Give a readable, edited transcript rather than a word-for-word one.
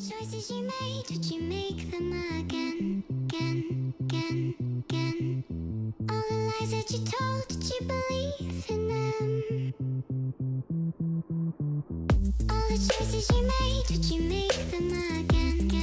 choices you made, did you make them again, again, again, again? All the lies that you told, did you believe in them? All the choices you made, did you make them again, again?